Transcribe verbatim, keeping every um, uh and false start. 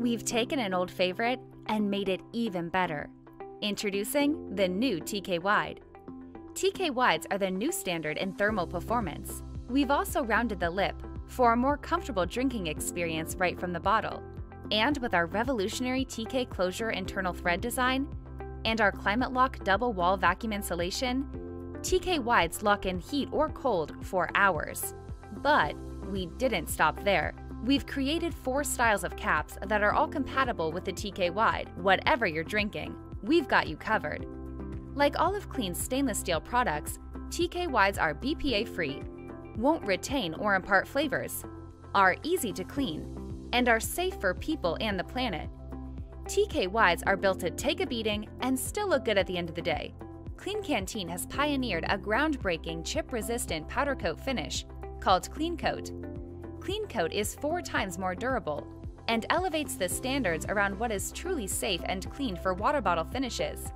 We've taken an old favorite and made it even better. Introducing the new T K Wide. T K Wides are the new standard in thermal performance. We've also rounded the lip for a more comfortable drinking experience right from the bottle. And with our revolutionary T K Closure internal thread design and our ClimateLock double wall vacuum insulation, T K Wides lock in heat or cold for hours. But we didn't stop there. We've created four styles of caps that are all compatible with the T K Wide, whatever you're drinking. We've got you covered. Like all of Klean's stainless steel products, T K Wides are B P A-free, won't retain or impart flavors, are easy to clean, and are safe for people and the planet. T K Wides are built to take a beating and still look good at the end of the day. Klean Kanteen has pioneered a groundbreaking chip-resistant powder coat finish called Klean Coat. Klean Coat is four times more durable and elevates the standards around what is truly safe and clean for water bottle finishes.